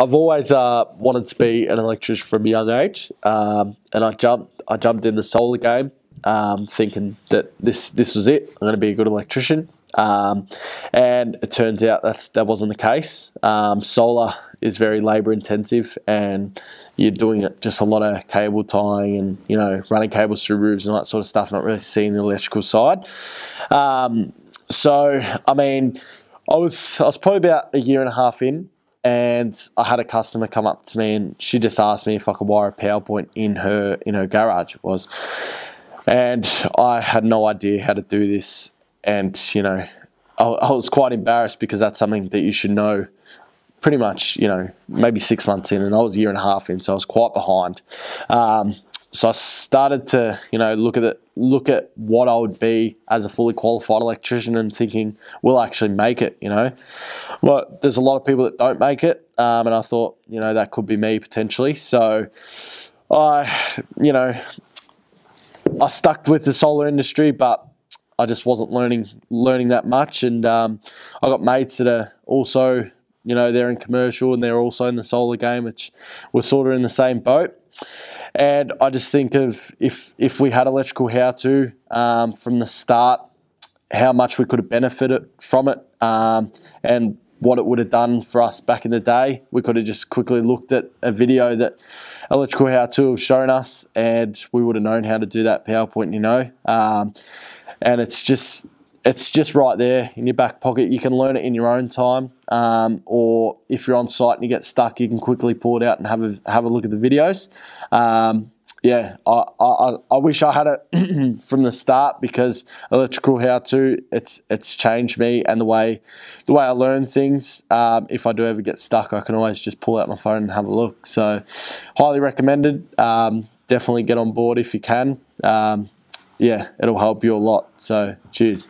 I've always wanted to be an electrician from a young age, and I jumped in the solar game, thinking that this was it. I'm going to be a good electrician, and it turns out that wasn't the case. Solar is very labour intensive, and you're doing it just a lot of cable tying and running cables through roofs and all that sort of stuff. Not really seeing the electrical side. So I mean, I was probably about a year and a half in, and I had a customer come up to me, and she just asked me if I could wire a power point in her garage. It was, and I had no idea how to do this, and I was quite embarrassed, because that's something that you should know pretty much, maybe 6 months in, and I was a year and a half in, so I was quite behind. So I started to, look at what I would be as a fully qualified electrician, and thinking, will I actually make it, Well, there's a lot of people that don't make it, and I thought, that could be me potentially. So I stuck with the solar industry, but I just wasn't learning that much, and I got mates that are also, they're in commercial, and they're also in the solar game, which we're sort of in the same boat. And I just think of if we had Electrical How To from the start, how much we could have benefited from it, and what it would have done for us back in the day. We could have just quickly looked at a video that Electrical How To have shown us, and we would have known how to do that PowerPoint, and it's just right there in your back pocket. You can learn it in your own time, or if you're on site and you get stuck, you can quickly pull it out and have a look at the videos. Yeah, I wish I had it from the start, because Electrical How To, it's changed me and the way I learn things. If I do ever get stuck, I can always just pull out my phone and have a look. So highly recommended. Definitely get on board if you can. Yeah, it'll help you a lot. So cheers.